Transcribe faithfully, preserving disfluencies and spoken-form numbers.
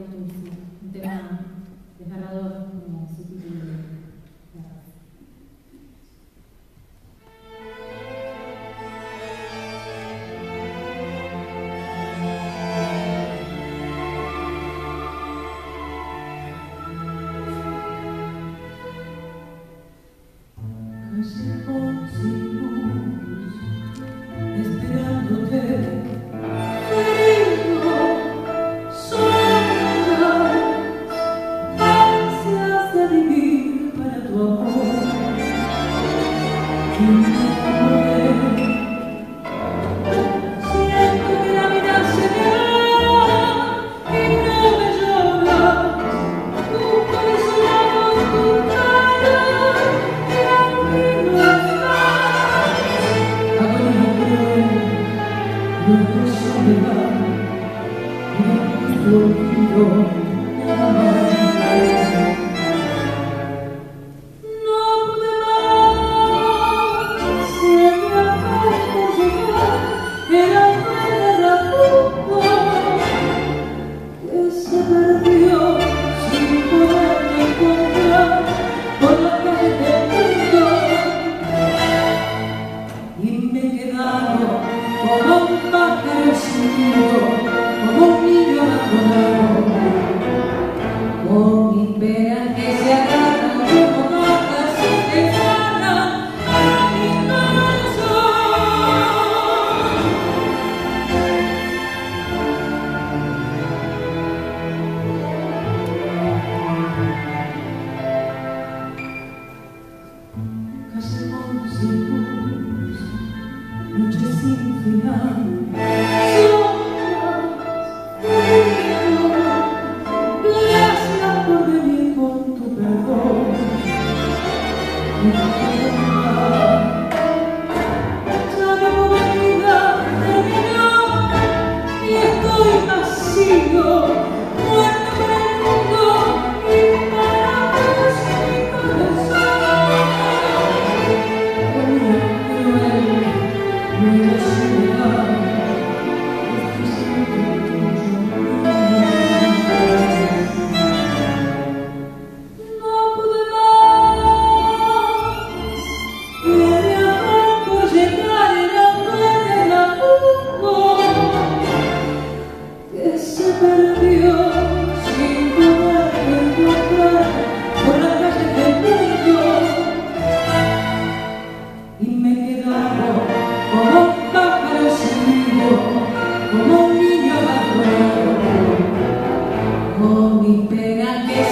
un tema desgarrador como su título. Como un niño bajo el agua, con mi pena que